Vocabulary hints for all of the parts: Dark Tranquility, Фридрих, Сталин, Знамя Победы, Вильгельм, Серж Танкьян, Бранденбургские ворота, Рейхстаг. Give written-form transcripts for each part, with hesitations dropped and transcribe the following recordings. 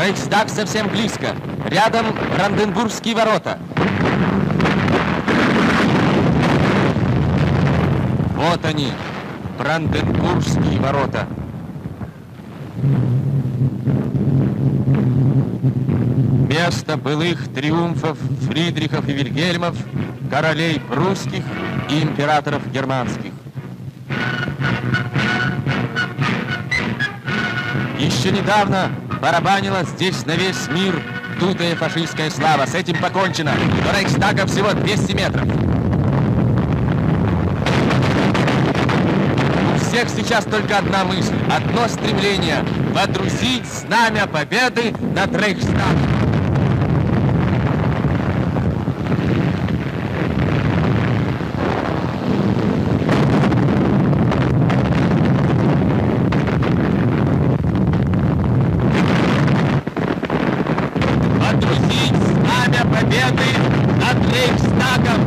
Рейхстаг совсем близко. Рядом Бранденбургские ворота. Вот они, Бранденбургские ворота. Место былых триумфов Фридрихов и Вильгельмов, королей прусских и императоров германских. Еще недавно барабанила здесь на весь мир дутая фашистская слава. С этим покончено. До Рейхстага всего 200 метров. У всех сейчас только одна мысль, одно стремление – водрузить знамя победы над Рейхстагом. Водрузить знамя победы над Рейхстагом!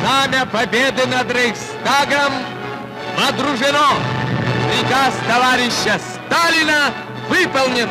Знамя победы над Рейхстагом водружено! Приказ товарища Сталина выполнен!